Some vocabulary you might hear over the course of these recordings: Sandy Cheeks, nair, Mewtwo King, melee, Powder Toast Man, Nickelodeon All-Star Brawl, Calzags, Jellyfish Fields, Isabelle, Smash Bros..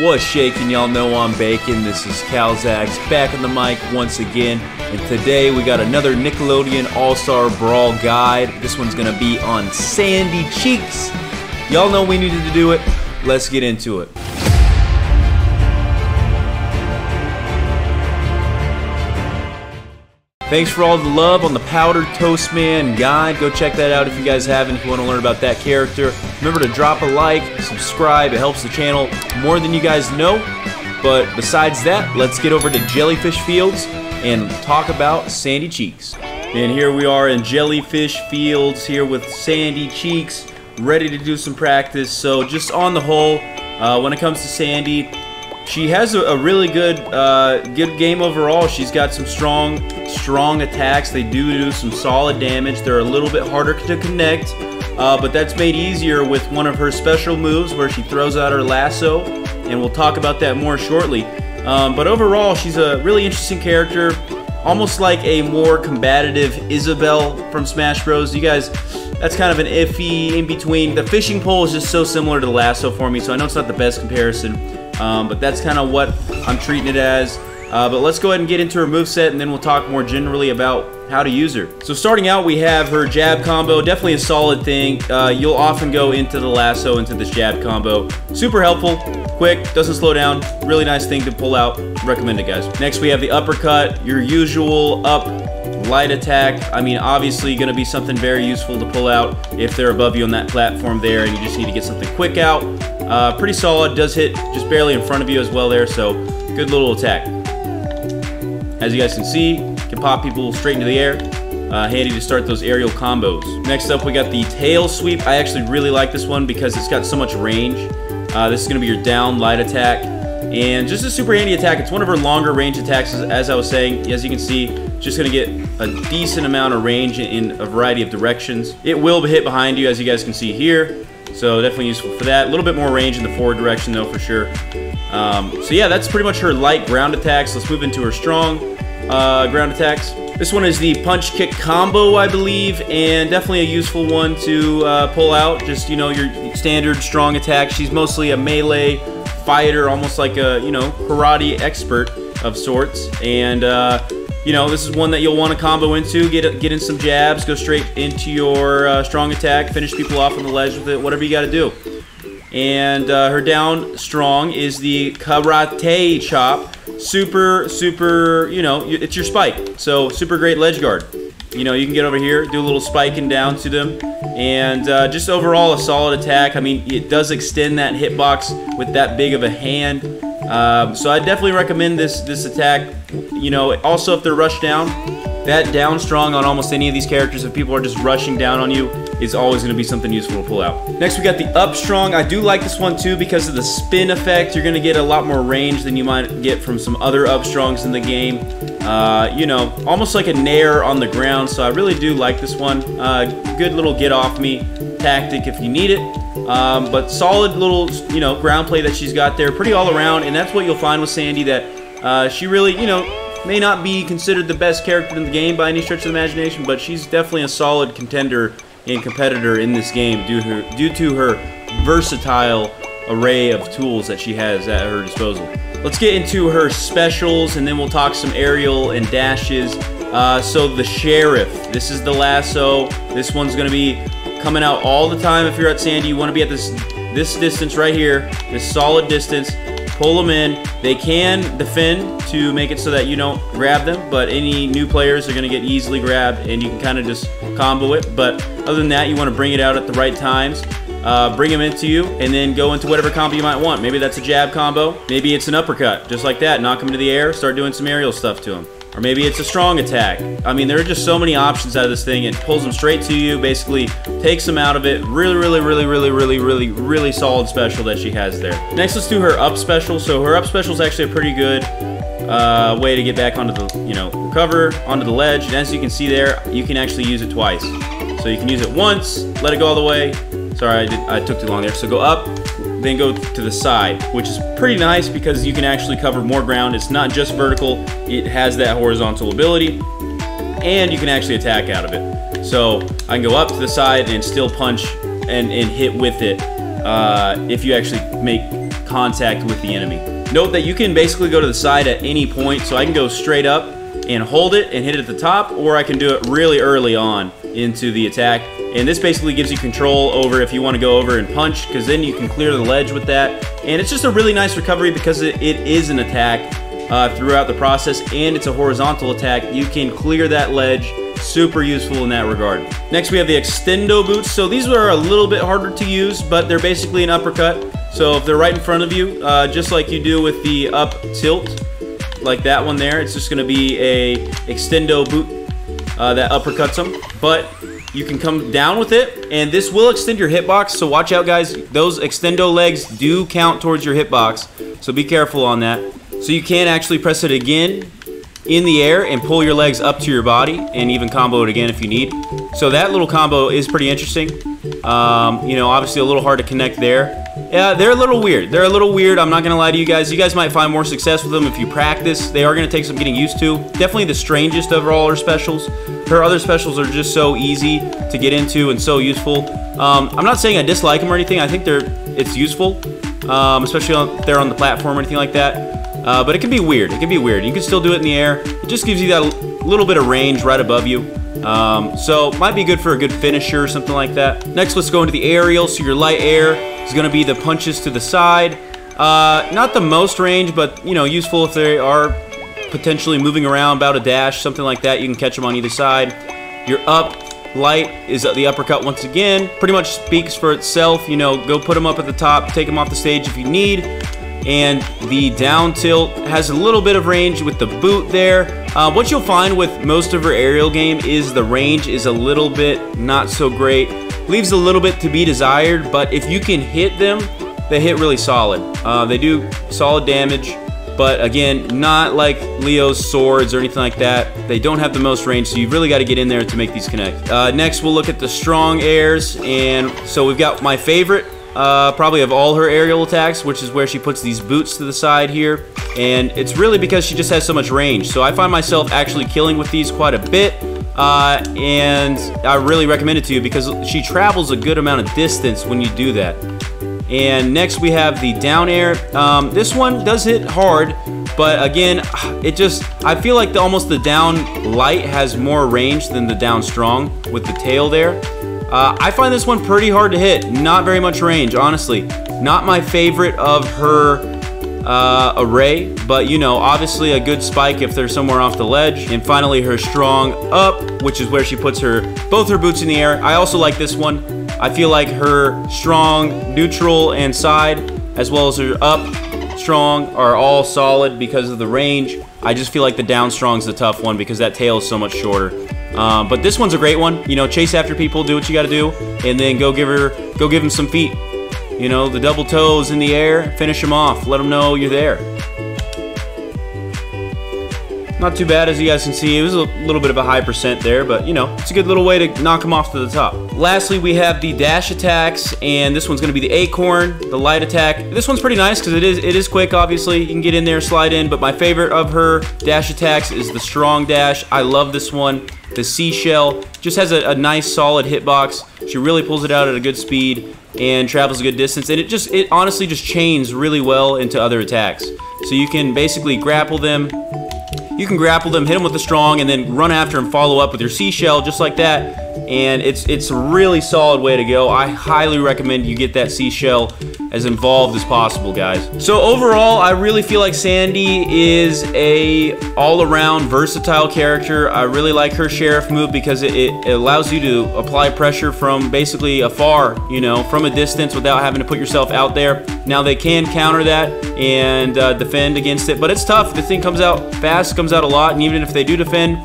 What's shaking? Y'all know I'm baking. This is Calzags back on the mic once again, and today we got another Nickelodeon All-Star Brawl guide. This one's gonna be on Sandy Cheeks. Y'all know we needed to do it. Let's get into it. Thanks for all the love on the Powder Toast Man guide. Go check that out if you guys haven't, if you want to learn about that character. Remember to drop a like, subscribe, it helps the channel more than you guys know. But besides that, let's get over to Jellyfish Fields and talk about Sandy Cheeks. And here we are in Jellyfish Fields here with Sandy Cheeks, ready to do some practice. So just on the whole, when it comes to Sandy, she has a really good game overall. She's got some strong attacks. They do some solid damage. They're a little bit harder to connect, but that's made easier with one of her special moves where she throws out her lasso, and we'll talk about that more shortly. But overall, she's a really interesting character, almost like a more combative Isabelle from Smash Bros. You guys, that's kind of an iffy in between. The fishing pole is just so similar to the lasso for me, so I know it's not the best comparison. But that's kind of what I'm treating it as. But let's go ahead and get into her moveset, and then we'll talk more generally about how to use her. So starting out, we have her jab combo, definitely a solid thing. You'll often go into the lasso, into this jab combo. Super helpful, quick, doesn't slow down, really nice thing to pull out. Recommend it, guys. Next, we have the uppercut, your usual up light attack. I mean, obviously going to be something very useful to pull out if they're above you on that platform there, and you just need to get something quick out. Pretty solid, does hit just barely in front of you as well there, so good little attack. As you guys can see, can pop people straight into the air. Handy to start those aerial combos. Next up, we got the tail sweep. I actually really like this one because it's got so much range. This is going to be your down light attack, and just a super handy attack. It's one of her longer range attacks, as I was saying. As you can see, just going to get a decent amount of range in a variety of directions. It will hit behind you, as you guys can see here. So definitely useful for that. A little bit more range in the forward direction though, for sure. So yeah, that's pretty much her light ground attacks. Let's move into her strong ground attacks. This one is the punch kick combo, I believe, and definitely a useful one to pull out. Just, you know, your standard strong attack. She's mostly a melee fighter, almost like a, you know, karate expert of sorts. And you know, this is one that you'll want to combo into, get in some jabs, go straight into your strong attack, finish people off on the ledge with it, whatever you got to do. And her down strong is the karate chop. Super, you know, it's your spike. So super great ledge guard. You know, you can get over here, do a little spiking down to them. And just overall a solid attack. I mean, it does extend that hitbox with that big of a hand. So I definitely recommend this attack. You know, also if they're rushed down, that down strong on almost any of these characters, if people are just rushing down on you, is always going to be something useful to pull out. Next, we got the up strong. I do like this one too because of the spin effect. You're going to get a lot more range than you might get from some other up strongs in the game. You know, almost like a nair on the ground, so I really do like this one. Good little get off me tactic if you need it. But solid little, you know, ground play that she's got there, pretty all around, and that's what you'll find with Sandy, that she really, you know, may not be considered the best character in the game by any stretch of the imagination, but she's definitely a solid contender and competitor in this game due to her versatile array of tools that she has at her disposal. Let's get into her specials, and then we'll talk some aerial and dashes. So the sheriff, this is the lasso. This one's going to be coming out all the time. If you're at Sandy, you want to be at this distance right here, this solid distance. Pull them in. They can defend to make it so that you don't grab them, but any new players are going to get easily grabbed, and you can kind of just combo it. But other than that, you want to bring it out at the right times. Bring them into you, and then go into whatever combo you might want. Maybe that's a jab combo. Maybe it's an uppercut, just like that. Knock them into the air, start doing some aerial stuff to them. Or maybe it's a strong attack. I mean, there are just so many options out of this thing. It pulls them straight to you, basically takes them out of it. Really solid special that she has there. Next, let's do her up special. So her up special is actually a pretty good way to get back onto the, you know, recover, onto the ledge. And as you can see there, you can actually use it twice. So you can use it once, let it go all the way. Sorry, I took too long there. So go up, then go to the side, which is pretty nice because you can actually cover more ground. It's not just vertical, it has that horizontal ability, and you can actually attack out of it. So I can go up to the side and still punch and hit with it if you actually make contact with the enemy. Note that you can basically go to the side at any point, so I can go straight up and hold it and hit it at the top, or I can do it really early on into the attack. And this basically gives you control over if you want to go over and punch, because then you can clear the ledge with that. And it's just a really nice recovery because it is an attack throughout the process, and it's a horizontal attack. You can clear that ledge. Super useful in that regard. Next, we have the extendo boots. So these are a little bit harder to use, but they're basically an uppercut. So if they're right in front of you, just like you do with the up tilt, like that one there, it's just going to be a extendo boot that uppercuts them. But you can come down with it, and this will extend your hitbox. So watch out, guys. Those extendo legs do count towards your hitbox, so be careful on that. So you can actually press it again in the air and pull your legs up to your body, and even combo it again if you need. So that little combo is pretty interesting. You know, obviously a little hard to connect there. Yeah, they're a little weird. They're a little weird. I'm not gonna lie to you guys. You guys might find more success with them if you practice. They are gonna take some getting used to. Definitely the strangest of all her specials. Her other specials are just so easy to get into and so useful. I'm not saying I dislike them or anything. I think it's useful, especially if they're on the platform or anything like that. But it can be weird. It can be weird. You can still do it in the air. It just gives you that little bit of range right above you. So might be good for a good finisher or something like that. Next, let's go into the aerial. So your light air is going to be the punches to the side. Not the most range, but you know, useful if they are potentially moving around, about a dash, something like that. You can catch them on either side. Your up light is the uppercut once again. Pretty much speaks for itself. You know, go put them up at the top, take them off the stage if you need. And the down tilt has a little bit of range with the boot there. What you'll find with most of her aerial game is the range is a little bit not so great. Leaves a little bit to be desired, but if you can hit them, they hit really solid. They do solid damage, but again, not like Leo's swords or anything like that. They don't have the most range, so you've really got to get in there to make these connect. Next, we'll look at the strong airs, and so we've got my favorite, probably of all her aerial attacks, which is where she puts these boots to the side here, and it's really because she just has so much range. So I find myself actually killing with these quite a bit, and I really recommend it to you because she travels a good amount of distance when you do that. And next we have the down air. This one does hit hard, but again, I feel like almost the down light has more range than the down strong with the tail there. I find this one pretty hard to hit. Not very much range, honestly. Not my favorite of her array, but you know, obviously a good spike if they're somewhere off the ledge. And finally, her strong up, which is where she puts both her boots in the air. I also like this one. I feel like her strong, neutral, and side, as well as her up, strong, are all solid because of the range. I just feel like the down strong's the tough one because that tail is so much shorter. But this one's a great one. You know, chase after people, do what you got to do, and then go give them some feet. You know, the double toes in the air, finish them off, let them know you're there. Not too bad, as you guys can see. It was a little bit of a high percent there, but you know, it's a good little way to knock them off to the top. Lastly, we have the dash attacks, and this one's going to be the acorn, the light attack. This one's pretty nice because it is quick, obviously. You can get in there, slide in, but my favorite of her dash attacks is the strong dash. I love this one. The seashell just has a nice solid hitbox. She really pulls it out at a good speed and travels a good distance, and it honestly just chains really well into other attacks. So you can basically grapple them. You can grapple them, hit them with the strong, and then run after and follow up with your seashell, just like that. And it's a really solid way to go. I highly recommend you get that seashell as involved as possible, guys. So overall, I really feel like Sandy is a all-around versatile character. I really like her sheriff move because it allows you to apply pressure from basically afar, you know, from a distance without having to put yourself out there. Now they can counter that and defend against it, but it's tough. This thing comes out fast, comes out a lot, and even if they do defend,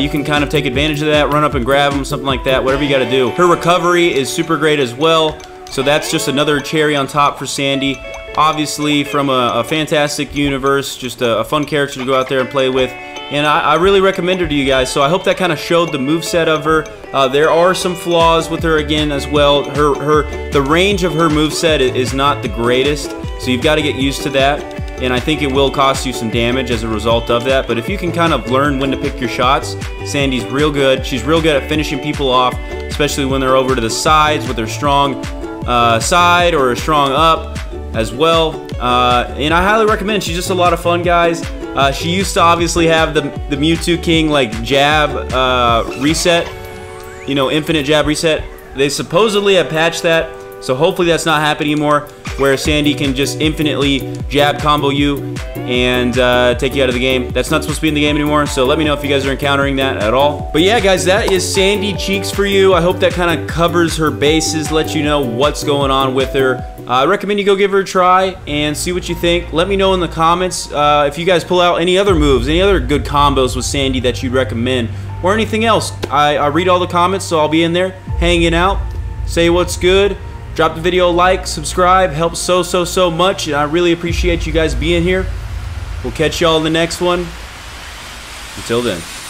you can kind of take advantage of that, run up and grab them, something like that, whatever you got to do. Her recovery is super great as well, so that's just another cherry on top for Sandy. Obviously, from a fantastic universe, just a fun character to go out there and play with, and I really recommend her to you guys. So I hope that kind of showed the moveset of her. There are some flaws with her again as well. The range of her moveset is not the greatest, so you've got to get used to that. And I think it will cost you some damage as a result of that. But if you can kind of learn when to pick your shots, Sandy's real good. She's real good at finishing people off, especially when they're over to the sides with her strong side or a strong up. as well. And I highly recommend. She's just a lot of fun, guys. She used to obviously have the Mewtwo King like jab reset, you know, infinite jab reset. They supposedly have patched that, so hopefully that's not happening anymore, where Sandy can just infinitely jab combo you and take you out of the game. That's not supposed to be in the game anymore, so let me know if you guys are encountering that at all. But yeah, guys, that is Sandy Cheeks for you. I hope that kind of covers her bases, lets you know what's going on with her. I recommend you go give her a try and see what you think. Let me know in the comments if you guys pull out any other moves, any other good combos with Sandy that you'd recommend, or anything else. I read all the comments, so I'll be in there hanging out. Say what's good. Drop the video a like, subscribe, helps so much, and I really appreciate you guys being here. We'll catch y'all in the next one. Until then.